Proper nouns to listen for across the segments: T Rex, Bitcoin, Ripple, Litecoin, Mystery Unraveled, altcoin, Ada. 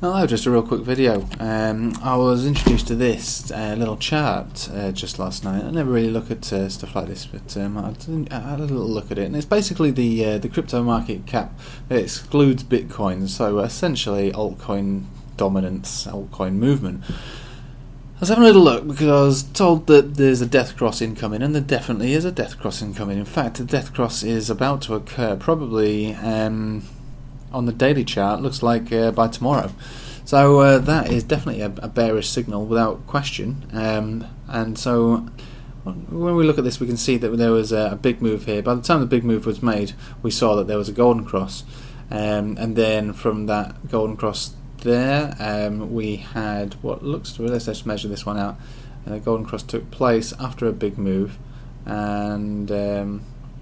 Hello, just a real quick video. I was introduced to this little chart just last night. I never really look at stuff like this, but I had a little look at it, and it's basically the crypto market cap that excludes Bitcoin, so essentially altcoin dominance, altcoin movement. I was having a little look because I was told that there's a death cross incoming, and there definitely is a death cross incoming. In fact, the death cross is about to occur, probably on the daily chart, looks like by tomorrow. So that is definitely a bearish signal without question. And so when we look at this, we can see that there was a big move here. By the time the big move was made, we saw that there was a golden cross, and then from that golden cross there, we had what looks to be, let's just measure this one out, and the golden cross took place after a big move, and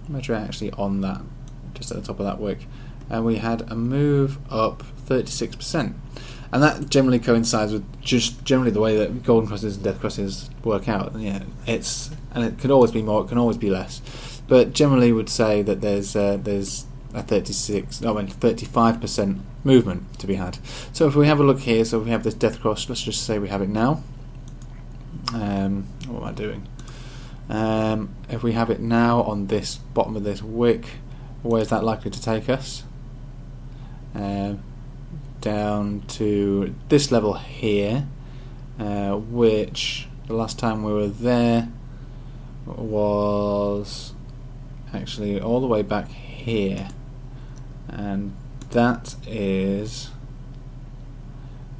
measure it actually on that, just at the top of that wick. And we had a move up 36%, and that generally coincides with just generally the way that golden crosses and death crosses work out. And yeah, it could always be more, it can always be less, but generally would say that there's a 35% movement to be had. So if we have a look here, so we have this death cross. Let's just say we have it now. What am I doing? If we have it now on this bottom of this wick, where's that likely to take us? Down to this level here, which the last time we were there was actually all the way back here, and that is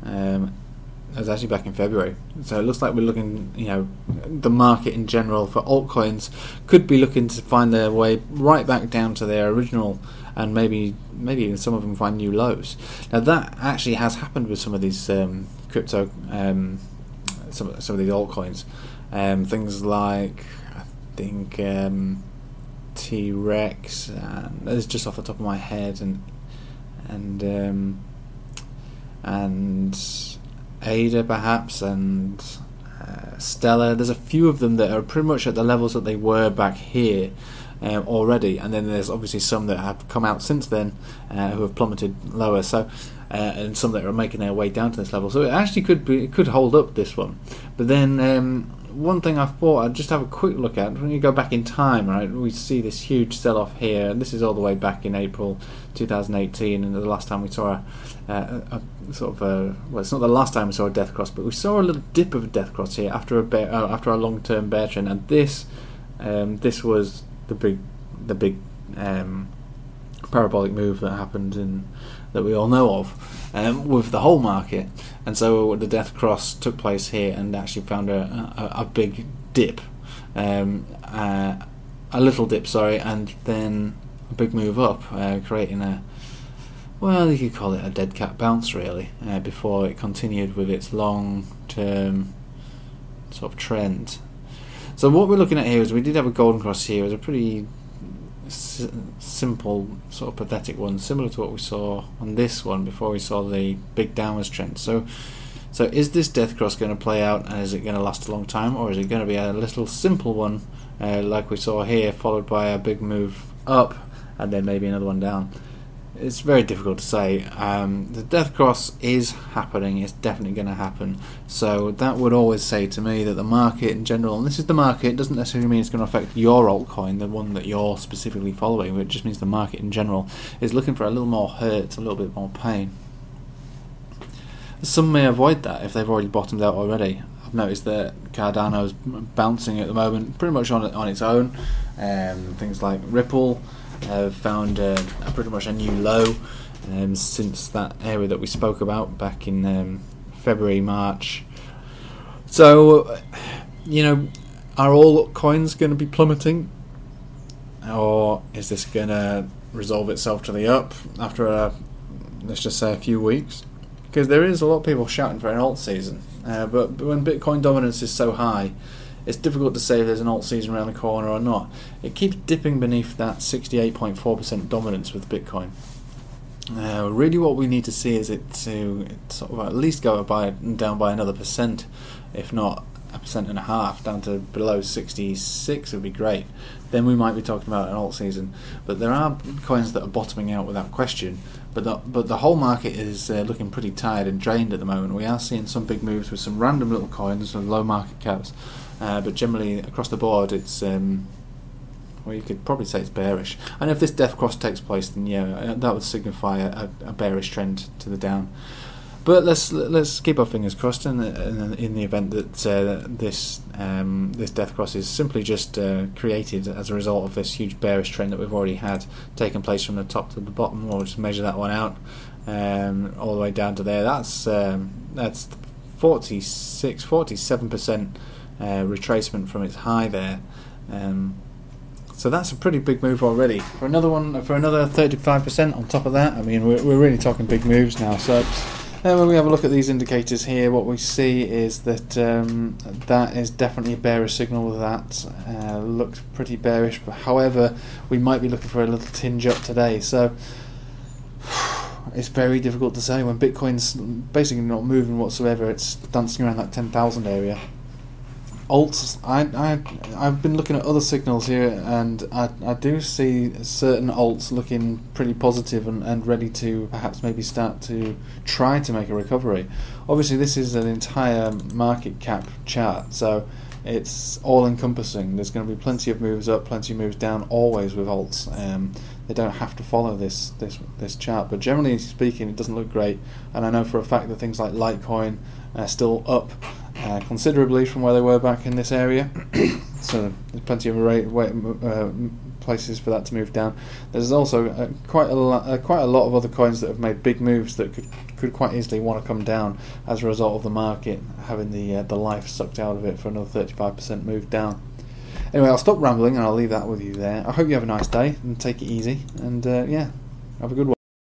it was actually back in February. So it looks like we're looking, you know, the market in general for altcoins could be looking to find their way right back down to their original, and maybe even some of them find new lows. Now that actually has happened with some of these crypto, some of these altcoins, things like, I think, T Rex, and that's just off the top of my head, and Ada perhaps, and Stella. There's a few of them that are pretty much at the levels that they were back here already, and then there's obviously some that have come out since then who have plummeted lower. So and some that are making their way down to this level. So it actually could be, it could hold up this one. But then one thing I thought I'd just have a quick look at, when you go back in time, right, we see this huge sell-off here, and this is all the way back in April 2018, and the last time we saw a sort of a, well, it's not the last time we saw a death cross, but we saw a little dip of a death cross here after a bear, after a long-term bear trend, and this this was the big parabolic move that happened in, that we all know of, with the whole market. And so the death cross took place here and actually found a big dip, a little dip, sorry, and then a big move up, creating a, well, you could call it a dead cat bounce really, before it continued with its long term sort of trend. So what we're looking at here is we did have a golden cross here. It was a pretty simple sort of pathetic one, similar to what we saw on this one before we saw the big downwards trend. So is this death cross going to play out, and is it going to last a long time, or is it going to be a little simple one like we saw here, followed by a big move up and then maybe another one down? It's very difficult to say. The death cross is happening, it's definitely going to happen, so that would always say to me that the market in general, and this is the market, doesn't necessarily mean it's going to affect your altcoin, the one that you're specifically following, but it just means the market in general is looking for a little more hurt, a little bit more pain. Some may avoid that if they've already bottomed out already. I've noticed that Cardano's bouncing at the moment pretty much on its own, things like Ripple have found pretty much a new low since that area that we spoke about back in February, March. So, you know, are all coins going to be plummeting, or is this going to resolve itself to the up after a, let's just say, a few weeks? Because there is a lot of people shouting for an alt season, but when Bitcoin dominance is so high, it's difficult to say if there's an alt season around the corner or not. It keeps dipping beneath that 68.4% dominance with Bitcoin. Really, what we need to see is it to sort of at least go down by another percent, if not 1.5%, down to below 66 would be great. Then we might be talking about an alt season. But there are coins that are bottoming out without question. But the whole market is looking pretty tired and drained at the moment. We are seeing some big moves with some random little coins and low market caps, but generally across the board it's well, you could probably say it's bearish. And if this death cross takes place, then yeah, that would signify a bearish trend to the down. But let's keep our fingers crossed, and in the event that this death cross is simply just created as a result of this huge bearish trend that we've already had taking place from the top to the bottom. We'll just measure that one out all the way down to there. That's 46, 47% retracement from its high there. So that's a pretty big move already. For another one, for another 35% on top of that. I mean, we're really talking big moves now. So when we have a look at these indicators here, what we see is that that is definitely a bearish signal. That looked pretty bearish, but however, we might be looking for a little tinge up today. So it's very difficult to say when Bitcoin's basically not moving whatsoever. It's dancing around that 10,000 area. Alts, I've been looking at other signals here, and I do see certain alts looking pretty positive and ready to perhaps maybe start to try to make a recovery. Obviously this is an entire market cap chart, so it's all encompassing. There's going to be plenty of moves up, plenty of moves down, always with alts. They don't have to follow this chart, but generally speaking it doesn't look great. And I know for a fact that things like Litecoin are still up considerably from where they were back in this area. So there's plenty of places for that to move down. There's also quite a lot of other coins that have made big moves that could quite easily want to come down as a result of the market having the life sucked out of it for another 35% move down. Anyway, I'll stop rambling and I'll leave that with you there. I hope you have a nice day and take it easy, and yeah, have a good one.